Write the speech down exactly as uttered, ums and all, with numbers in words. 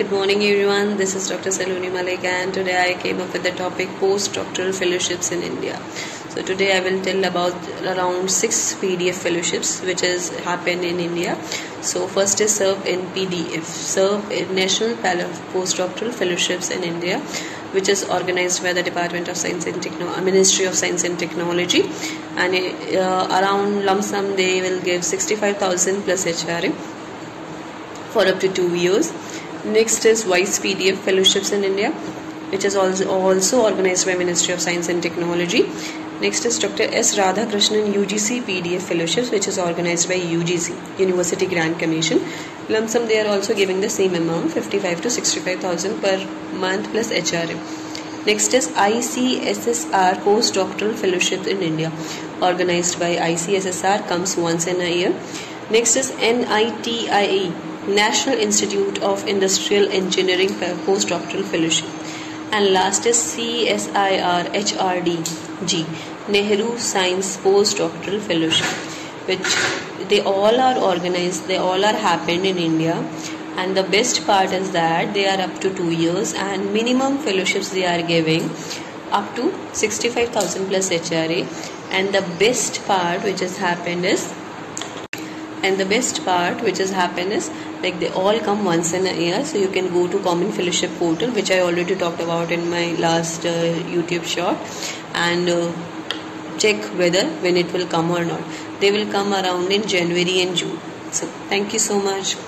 Good morning everyone, this is Doctor Saluni Malik and today I came up with the topic postdoctoral fellowships in India. So today I will tell about around six P D F fellowships which has happened in India. So first is SERP in P D F, SERP National Postdoctoral Fellowships in India, which is organized by the Department of Science and Technology, Ministry of Science and Technology, and uh, around lump sum they will give sixty-five thousand plus H R M for up to two years. Next is Vice P D F Fellowships in India, which is also, also organized by Ministry of Science and Technology. Next is Doctor S. Radhakrishnan U G C P D F Fellowships, which is organized by U G C, University Grant Commission. Lump sum they are also giving the same amount, fifty-five to sixty-five thousand per month plus H R M. Next is I C S S R Postdoctoral Fellowships in India, organized by I C S S R, comes once in a year. Next is N I T I E, National Institute of Industrial Engineering Postdoctoral Fellowship, and last is C S I R H R D G Nehru Science Postdoctoral Fellowship, which they all are organized, they all are happened in India, and the best part is that they are up to two years and minimum fellowships they are giving up to sixty-five thousand plus H R A, and the best part which has happened is And the best part which has happened is like they all come once in a year. So you can go to Common Fellowship Portal, which I already talked about in my last uh, YouTube short, and uh, check whether when it will come or not. They will come around in January and June. So thank you so much.